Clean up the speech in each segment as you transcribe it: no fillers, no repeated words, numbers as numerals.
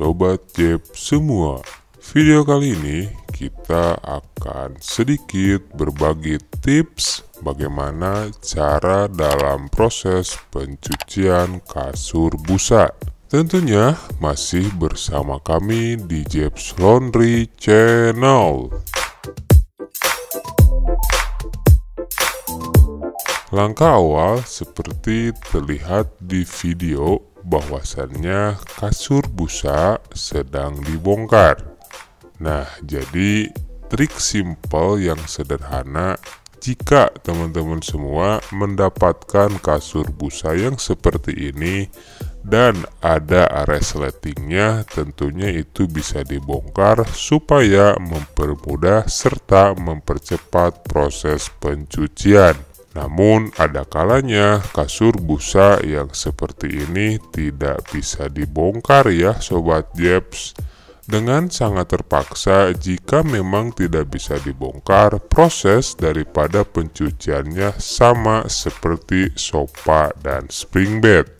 Sobat Zeps semua, video kali ini kita akan sedikit berbagi tips bagaimana cara dalam proses pencucian kasur busa. Tentunya masih bersama kami di Zeps Laundry Channel. Langkah awal seperti terlihat di video, bahwasannya kasur busa sedang dibongkar. Nah, jadi trik simple yang sederhana jika teman-teman semua mendapatkan kasur busa yang seperti ini dan ada area sletingnya, tentunya itu bisa dibongkar supaya mempermudah serta mempercepat proses pencucian. Namun ada kalanya kasur busa yang seperti ini tidak bisa dibongkar ya Sobat Zeps. Dengan sangat terpaksa jika memang tidak bisa dibongkar, proses daripada pencuciannya sama seperti sofa dan spring bed.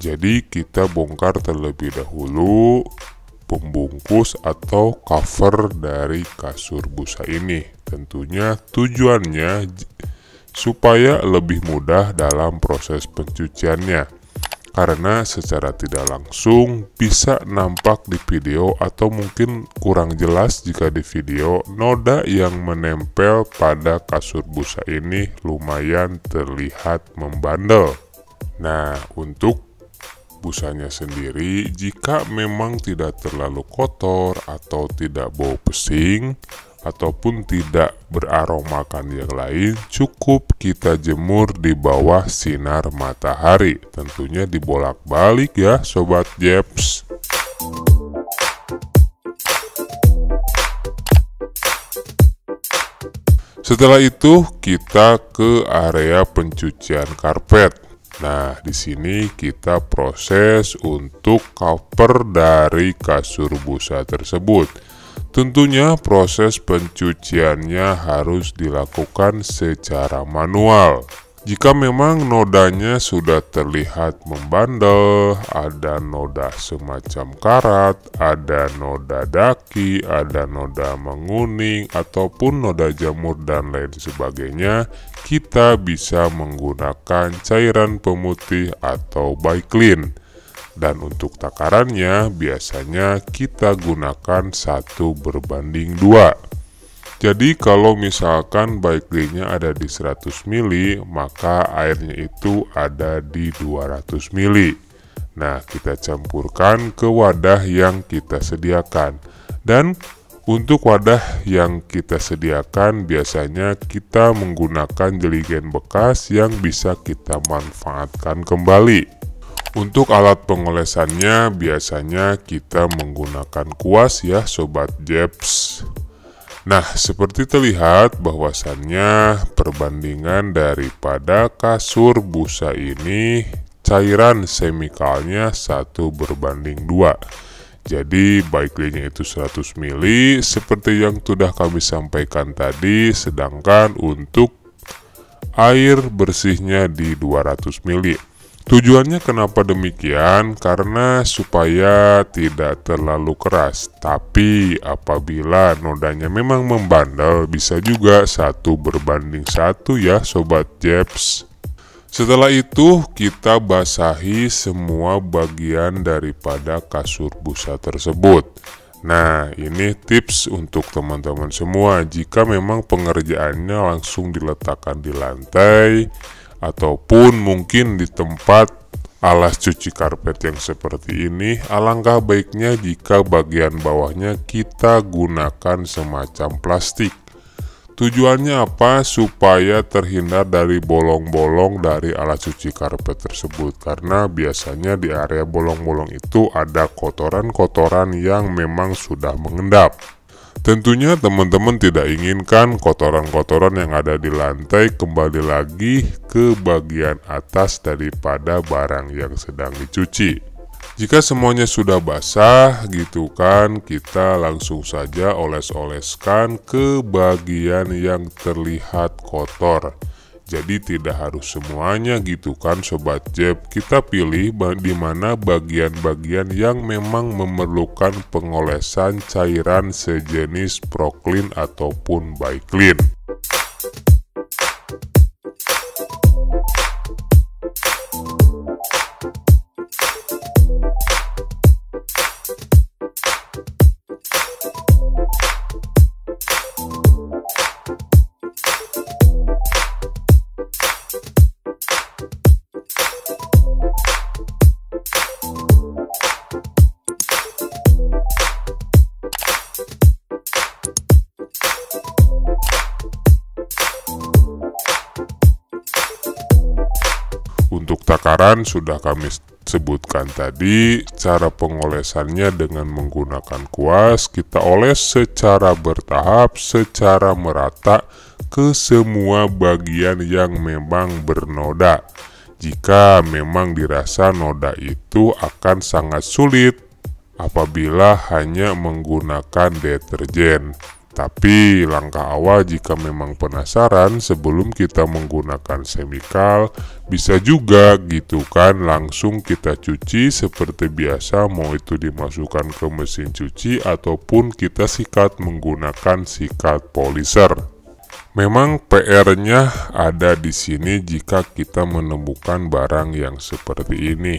Jadi kita bongkar terlebih dahulu pembungkus atau cover dari kasur busa ini. Tentunya tujuannya supaya lebih mudah dalam proses pencuciannya, karena secara tidak langsung bisa nampak di video atau mungkin kurang jelas jika di video, noda yang menempel pada kasur busa ini lumayan terlihat membandel. Nah, untuk busanya sendiri, jika memang tidak terlalu kotor atau tidak bau pesing ataupun tidak beraromakan yang lain, cukup kita jemur di bawah sinar matahari, tentunya dibolak-balik ya Sobat Zeps. Setelah itu kita ke area pencucian karpet. Nah, di sini kita proses untuk cover dari kasur busa tersebut. Tentunya proses pencuciannya harus dilakukan secara manual. Jika memang nodanya sudah terlihat membandel, ada noda semacam karat, ada noda daki, ada noda menguning, ataupun noda jamur dan lain sebagainya, kita bisa menggunakan cairan pemutih atau BikeClean. Dan untuk takarannya, biasanya kita gunakan 1:2. Jadi kalau misalkan BikeClean-nya ada di 100 ml, maka airnya itu ada di 200 ml. Nah, kita campurkan ke wadah yang kita sediakan. Dan untuk wadah yang kita sediakan, biasanya kita menggunakan jeligen bekas yang bisa kita manfaatkan kembali. Untuk alat pengolesannya, biasanya kita menggunakan kuas ya Sobat Zeps. Nah, seperti terlihat bahwasannya perbandingan daripada kasur busa ini, cairan semikalnya 1:2. Jadi BikeClean-nya itu 100 ml seperti yang sudah kami sampaikan tadi, sedangkan untuk air bersihnya di 200 ml. Tujuannya kenapa demikian? Karena supaya tidak terlalu keras. Tapi apabila nodanya memang membandel, bisa juga 1:1 ya Sobat Zeps. Setelah itu kita basahi semua bagian daripada kasur busa tersebut. Nah, ini tips untuk teman-teman semua jika memang pengerjaannya langsung diletakkan di lantai ataupun mungkin di tempat alas cuci karpet yang seperti ini. Alangkah baiknya jika bagian bawahnya kita gunakan semacam plastik. Tujuannya apa? Supaya terhindar dari bolong-bolong dari alas cuci karpet tersebut, karena biasanya di area bolong-bolong itu ada kotoran-kotoran yang memang sudah mengendap. Tentunya teman-teman tidak inginkan kotoran-kotoran yang ada di lantai kembali lagi ke bagian atas daripada barang yang sedang dicuci. Jika semuanya sudah basah gitu kan, kita langsung saja oles-oleskan ke bagian yang terlihat kotor. Jadi tidak harus semuanya gitu kan Sobat Zeps. Kita pilih di mana bagian-bagian yang memang memerlukan pengolesan cairan sejenis ProClean ataupun BikeClean. Untuk takaran sudah kami sebutkan tadi, cara pengolesannya dengan menggunakan kuas. Kita oles secara bertahap, secara merata ke semua bagian yang memang bernoda. Jika memang dirasa noda itu akan sangat sulit apabila hanya menggunakan deterjen. Tapi langkah awal jika memang penasaran sebelum kita menggunakan semikal, bisa juga gitu kan langsung kita cuci seperti biasa, mau itu dimasukkan ke mesin cuci ataupun kita sikat menggunakan sikat poliser. Memang PR-nya ada di sini jika kita menemukan barang yang seperti ini.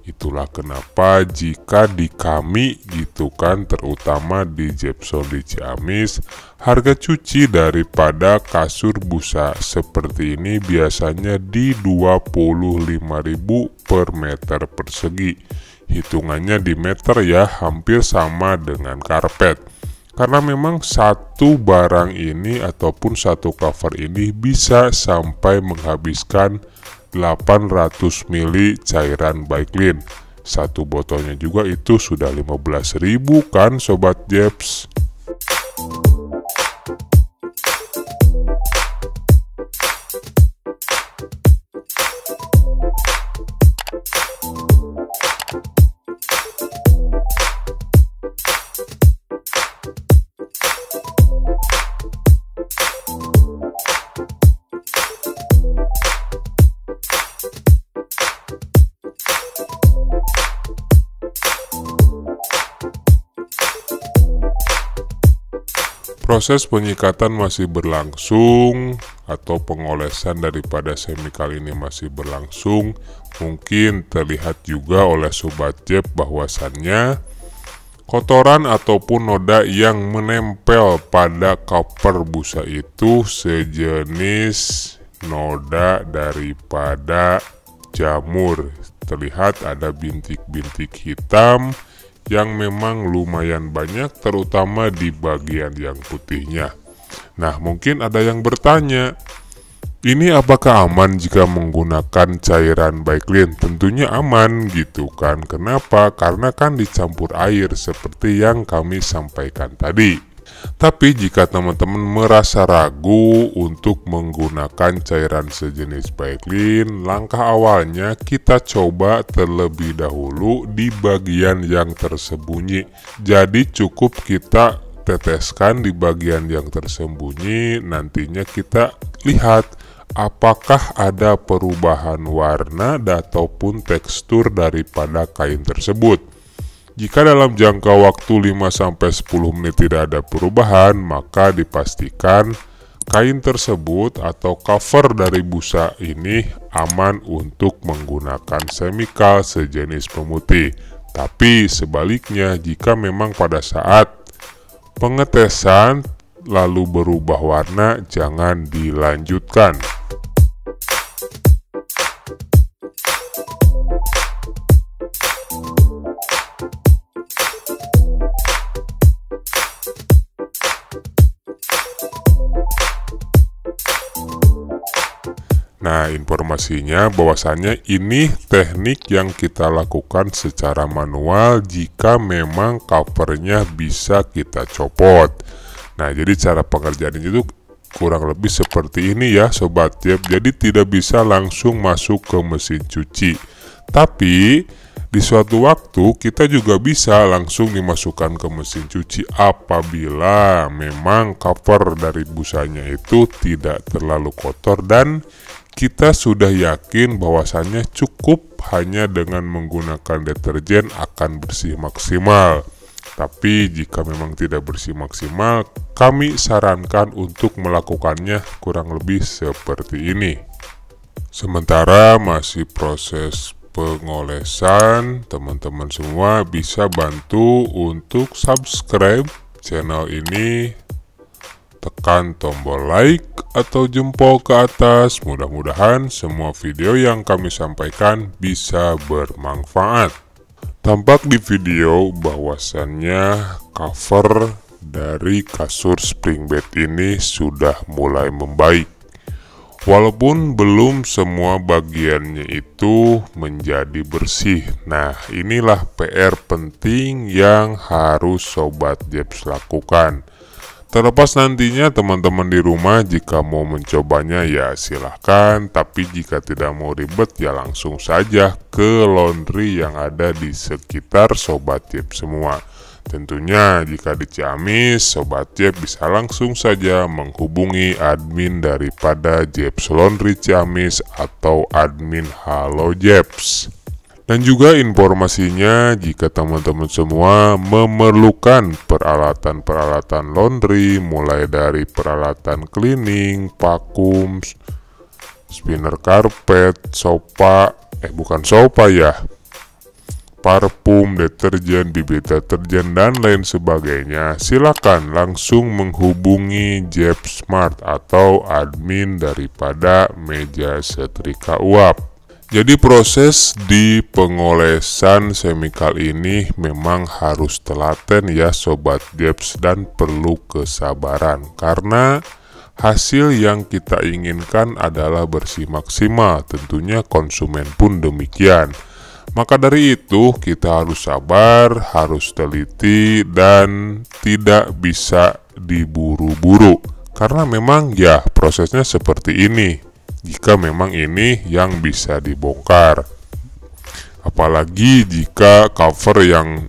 Itulah kenapa jika di kami gitu kan, terutama di Zeps Laundry Ciamis, harga cuci daripada kasur busa seperti ini biasanya di 25.000 per meter persegi. Hitungannya di meter ya, hampir sama dengan karpet. Karena memang satu barang ini ataupun satu cover ini bisa sampai menghabiskan 800 ml cairan BikeClean. Satu botolnya juga itu sudah 15.000 kan Sobat Zeps. Proses penyikatan masih berlangsung atau pengolesan daripada semikal ini masih berlangsung. Mungkin terlihat juga oleh Sobat Zeps bahwasannya kotoran ataupun noda yang menempel pada koper busa itu sejenis noda daripada jamur. Terlihat ada bintik-bintik hitam yang memang lumayan banyak, terutama di bagian yang putihnya. Nah, mungkin ada yang bertanya, ini apakah aman jika menggunakan cairan BikeClean? Tentunya aman gitu kan. Kenapa? Karena kan dicampur air seperti yang kami sampaikan tadi. Tapi jika teman-teman merasa ragu untuk menggunakan cairan sejenis BikeClean, langkah awalnya kita coba terlebih dahulu di bagian yang tersembunyi. Jadi cukup kita teteskan di bagian yang tersembunyi, nantinya kita lihat apakah ada perubahan warna ataupun tekstur daripada kain tersebut. Jika dalam jangka waktu 5-10 menit tidak ada perubahan, maka dipastikan kain tersebut atau cover dari busa ini aman untuk menggunakan semikal sejenis pemutih. Tapi sebaliknya, jika memang pada saat pengetesan lalu berubah warna, jangan dilanjutkan. Nah, informasinya bahwasannya ini teknik yang kita lakukan secara manual jika memang covernya bisa kita copot. Nah, jadi cara pengerjaan itu kurang lebih seperti ini ya Sobat Zeps. Jadi tidak bisa langsung masuk ke mesin cuci. Tapi di suatu waktu kita juga bisa langsung dimasukkan ke mesin cuci apabila memang cover dari busanya itu tidak terlalu kotor dan kita sudah yakin bahwasannya cukup hanya dengan menggunakan deterjen akan bersih maksimal. Tapi jika memang tidak bersih maksimal, kami sarankan untuk melakukannya kurang lebih seperti ini. Sementara masih proses pengolesan, teman-teman semua bisa bantu untuk subscribe channel ini. Tekan tombol like atau jempol ke atas. Mudah-mudahan semua video yang kami sampaikan bisa bermanfaat. Tampak di video bahwasannya cover dari kasur spring bed ini sudah mulai membaik. Walaupun belum semua bagiannya itu menjadi bersih. Nah, inilah PR penting yang harus Sobat Zeps lakukan. Terlepas nantinya teman-teman di rumah jika mau mencobanya ya silahkan, tapi jika tidak mau ribet ya langsung saja ke laundry yang ada di sekitar Sobat Zeps semua. Tentunya jika di Ciamis, Sobat Zeps bisa langsung saja menghubungi admin daripada Zeps Laundry Ciamis atau admin Halo Zeps. Dan juga informasinya jika teman-teman semua memerlukan peralatan-peralatan laundry, mulai dari peralatan cleaning, vakum, spinner karpet, parfum, deterjen, bibit deterjen, dan lain sebagainya, silakan langsung menghubungi Zeps Mart atau admin daripada meja setrika uap. Jadi proses di pengolesan semikal ini memang harus telaten ya Sobat Zeps dan perlu kesabaran. Karena hasil yang kita inginkan adalah bersih maksimal, tentunya konsumen pun demikian. Maka dari itu kita harus sabar, harus teliti dan tidak bisa diburu-buru. Karena memang ya prosesnya seperti ini. Jika memang ini yang bisa dibongkar, apalagi jika cover yang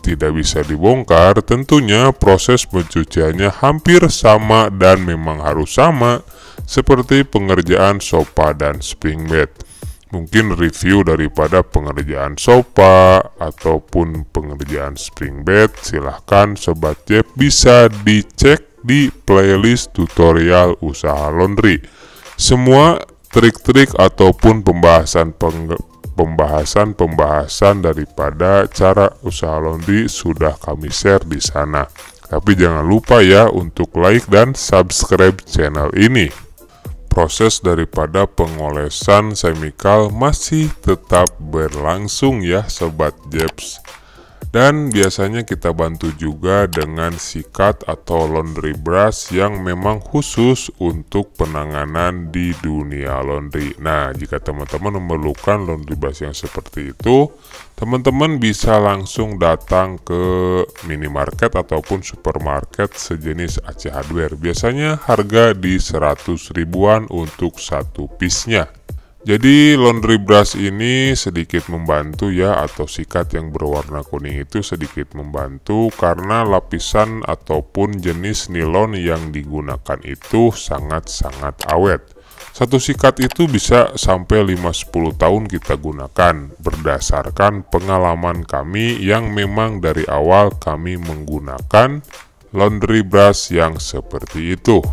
tidak bisa dibongkar, tentunya proses pencuciannya hampir sama dan memang harus sama seperti pengerjaan sofa dan spring bed. Mungkin review daripada pengerjaan sofa ataupun pengerjaan spring bed silahkan Sobat Zeps bisa dicek di playlist tutorial usaha laundry. Semua trik-trik ataupun pembahasan daripada cara usaha laundry sudah kami share di sana. Tapi jangan lupa ya untuk like dan subscribe channel ini. Proses daripada pengolesan semikal masih tetap berlangsung ya Sobat Zeps. Dan biasanya kita bantu juga dengan sikat atau laundry brush yang memang khusus untuk penanganan di dunia laundry. Nah, jika teman-teman memerlukan laundry brush yang seperti itu, teman-teman bisa langsung datang ke minimarket ataupun supermarket sejenis Ace Hardware. Biasanya harga di 100 ribuan untuk satu piece-nya. Jadi laundry brush ini sedikit membantu ya, atau sikat yang berwarna kuning itu sedikit membantu karena lapisan ataupun jenis nilon yang digunakan itu sangat-sangat awet. Satu sikat itu bisa sampai 5-10 tahun kita gunakan berdasarkan pengalaman kami yang memang dari awal kami menggunakan laundry brush yang seperti itu.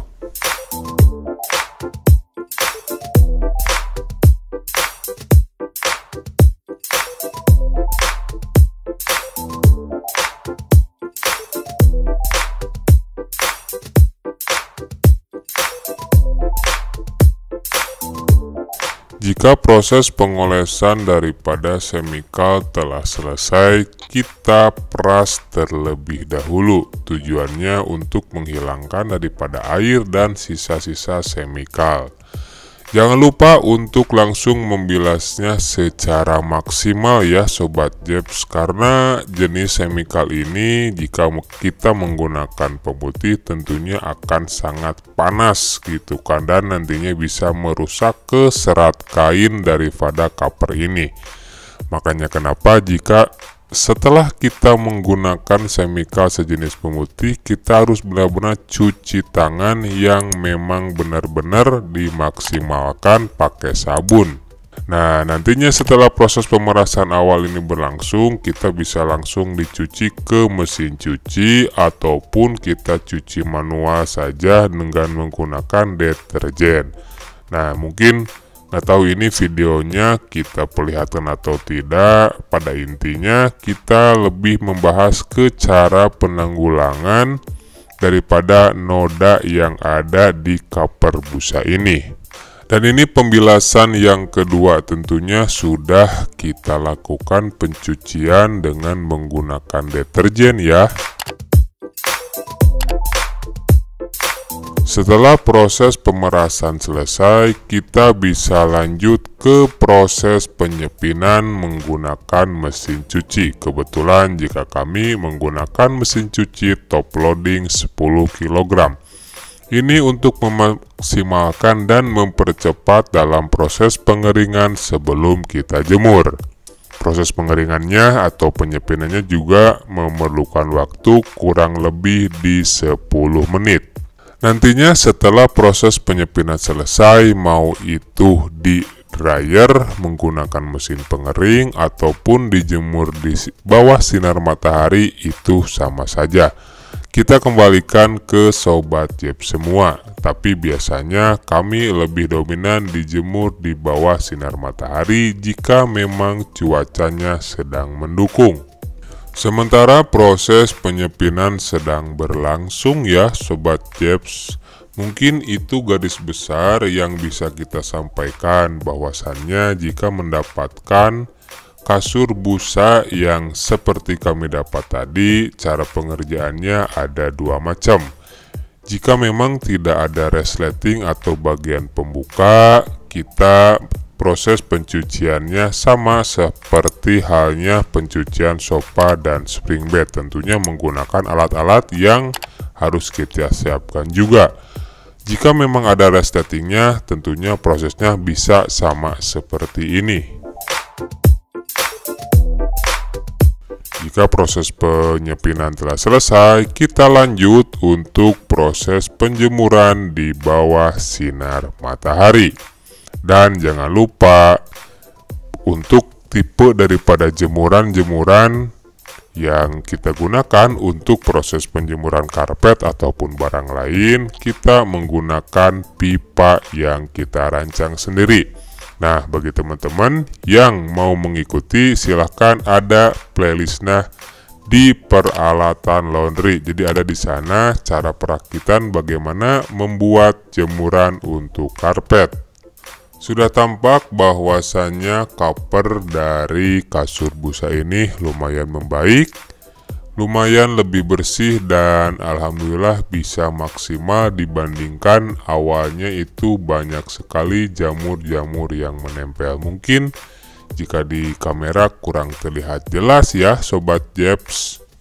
Jika proses pengolesan daripada semikal telah selesai, kita peras terlebih dahulu. Tujuannya untuk menghilangkan daripada air dan sisa-sisa semikal. Jangan lupa untuk langsung membilasnya secara maksimal ya Sobat Zeps, karena jenis semikal ini jika kita menggunakan pemutih tentunya akan sangat panas gitu kan, dan nantinya bisa merusak ke serat kain daripada cover ini. Makanya kenapa jika Setelah kita menggunakan semika sejenis pemutih, kita harus benar-benar cuci tangan yang memang benar-benar dimaksimalkan pakai sabun. Nah, nantinya setelah proses pemerasan awal ini berlangsung, kita bisa langsung dicuci ke mesin cuci ataupun kita cuci manual saja dengan menggunakan deterjen. Nah, mungkin nggak tahu ini videonya kita perlihatkan atau tidak. Pada intinya kita lebih membahas ke cara penanggulangan daripada noda yang ada di cover busa ini. Dan ini pembilasan yang kedua, tentunya sudah kita lakukan pencucian dengan menggunakan deterjen ya. Setelah proses pemerasan selesai, kita bisa lanjut ke proses penyepinan menggunakan mesin cuci. Kebetulan jika kami menggunakan mesin cuci top loading 10 kg. Ini untuk memaksimalkan dan mempercepat dalam proses pengeringan sebelum kita jemur. Proses pengeringannya atau penyepinannya juga memerlukan waktu kurang lebih di 10 menit. Nantinya setelah proses penyepinan selesai, mau itu di dryer menggunakan mesin pengering ataupun dijemur di bawah sinar matahari, itu sama saja. Kita kembalikan ke sobat Zeps semua, tapi biasanya kami lebih dominan dijemur di bawah sinar matahari jika memang cuacanya sedang mendukung. Sementara proses penyepinan sedang berlangsung ya sobat Zeps, mungkin itu garis besar yang bisa kita sampaikan. Bahwasannya jika mendapatkan kasur busa yang seperti kami dapat tadi, cara pengerjaannya ada dua macam. Jika memang tidak ada resleting atau bagian pembuka, kita proses pencuciannya sama seperti halnya pencucian sofa dan spring bed, tentunya menggunakan alat-alat yang harus kita siapkan juga. Jika memang ada resletingnya, tentunya prosesnya bisa sama seperti ini. Jika proses penyepinan telah selesai, kita lanjut untuk proses penjemuran di bawah sinar matahari. Dan jangan lupa untuk tipe daripada jemuran-jemuran yang kita gunakan untuk proses penjemuran karpet ataupun barang lain, kita menggunakan pipa yang kita rancang sendiri. Nah, bagi teman-teman yang mau mengikuti, silahkan ada playlistnya di peralatan laundry. Jadi ada di sana cara perakitan bagaimana membuat jemuran untuk karpet. Sudah tampak bahwasannya cover dari kasur busa ini lumayan membaik, lumayan lebih bersih, dan alhamdulillah bisa maksimal dibandingkan awalnya itu banyak sekali jamur-jamur yang menempel. Mungkin jika di kamera kurang terlihat jelas ya sobat Zeps.